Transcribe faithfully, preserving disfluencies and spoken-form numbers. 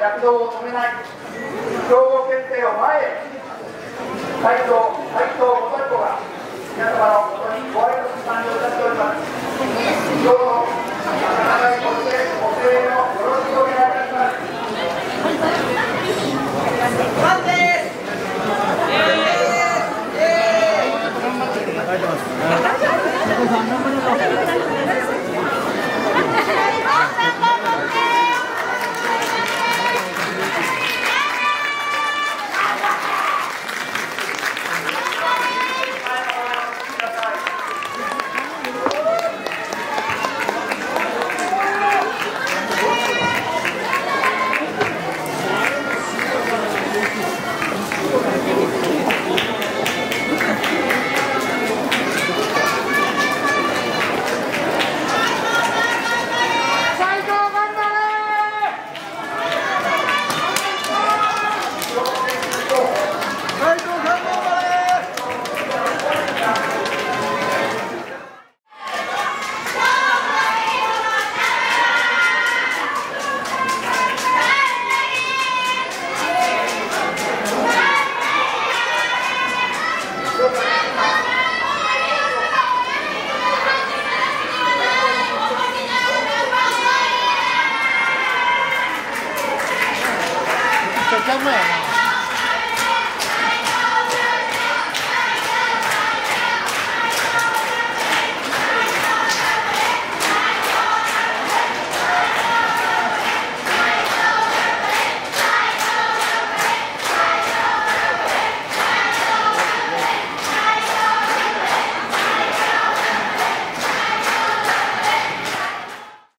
躍動を止めない兵庫県警を前へ、斉藤素彦が皆様のことにご挨拶参上いたしております。どうぞ温かいご声援をよろしくお願いいたします。万歳。 干嘛呀？